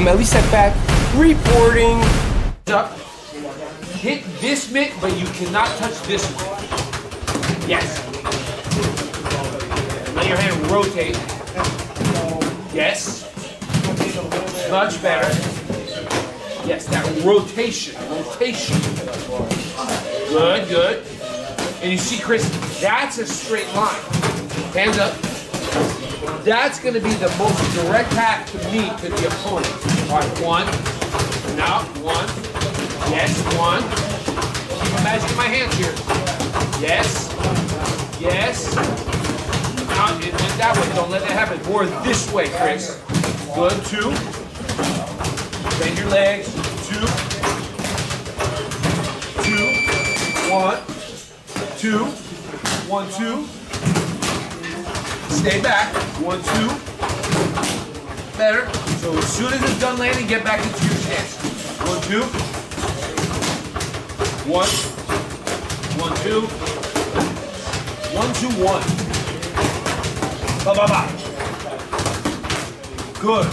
I'm Elie Seckbach reporting. Up, hit this mitt, but you cannot touch this one. Yes. Let your hand rotate. Yes. Much better. Yes, that rotation. Good. And you see, Chris, that's a straight line. Hands up. That's going to be the most direct path to me to the opponent. All right, one. Now, one. Yes, one. Keep imagining my hands here. Yes. Yes. Now, it went that way. Don't let that happen. More this way, Chris. Good. Two. Bend your legs. Two. Two. One. Two, one, two, stay back, one, two, better. So as soon as it's done landing, get back into your stance. One, two, one, one, two, one, two, one, ba, ba, ba. Good.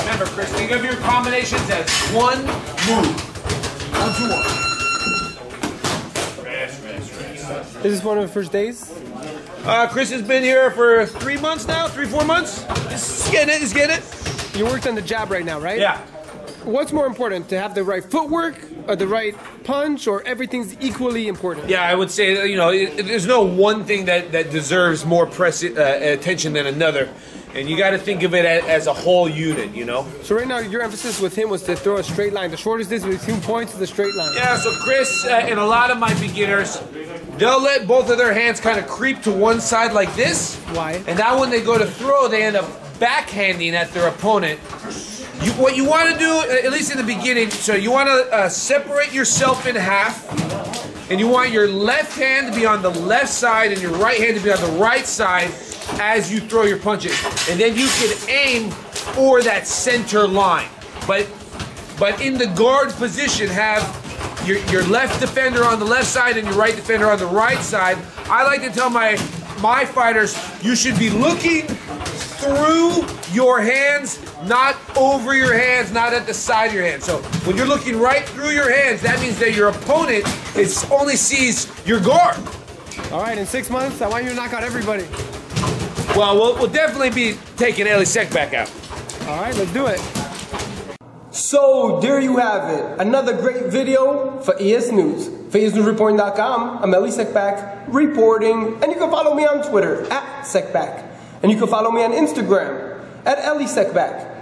Remember, Chris, think of your combinations as one move, one, two, one. Is this one of the first days? Chris has been here for 3 months now, four months. He's getting it. You worked on the jab right now, right? Yeah. What's more important, to have the right footwork, or the right punch, or everything's equally important? Yeah, I would say that, you know, there's no one thing that deserves more press attention than another. And you got to think of it as a whole unit, you know? So right now, your emphasis with him was to throw a straight line. The shortest distance between points is the straight line. Yeah, so Chris and a lot of my beginners, they'll let both of their hands kind of creep to one side like this. Why? And now when they go to throw, they end up backhanding at their opponent. What you want to do, at least in the beginning, so you want to separate yourself in half. And you want your left hand to be on the left side and your right hand to be on the right side as you throw your punches. And then you can aim for that center line. But in the guard position, have your left defender on the left side and your right defender on the right side. I like to tell my fighters, you should be looking through your hands, not over your hands, not at the side of your hands. So when you're looking right through your hands, that means that your opponent only sees your guard. All right, in 6 months, I want you to knock out everybody. Well, we'll definitely be taking Elie Seckbach out. All right, let's do it. So there you have it, another great video for ES News. For ESNewsReporting.com, I'm Elie Seckbach reporting, and you can follow me on Twitter @Seckbach. And you can follow me on Instagram @Elie Seckbach.